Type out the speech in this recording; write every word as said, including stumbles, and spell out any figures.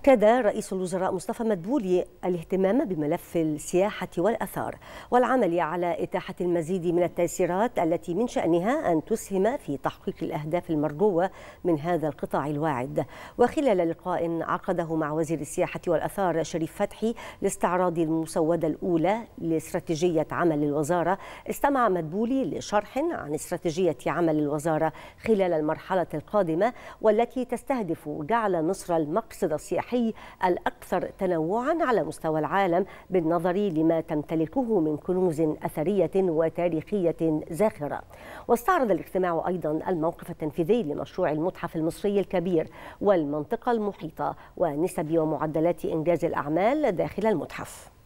أكد رئيس الوزراء مصطفى مدبولي الاهتمام بملف السياحة والآثار والعمل على إتاحة المزيد من التيسيرات التي من شأنها أن تسهم في تحقيق الأهداف المرجوة من هذا القطاع الواعد. وخلال لقاء عقده مع وزير السياحة والآثار شريف فتحي لاستعراض المسودة الأولى لاستراتيجية عمل الوزارة، استمع مدبولي لشرح عن استراتيجية عمل الوزارة خلال المرحلة القادمة والتي تستهدف جعل مصر المقصد السياحي الأكثر تنوعا على مستوى العالم بالنظر لما تمتلكه من كنوز أثرية وتاريخية زاخرة. واستعرض الاجتماع أيضا الموقف التنفيذي لمشروع المتحف المصري الكبير والمنطقة المحيطة ونسب ومعدلات إنجاز الأعمال داخل المتحف.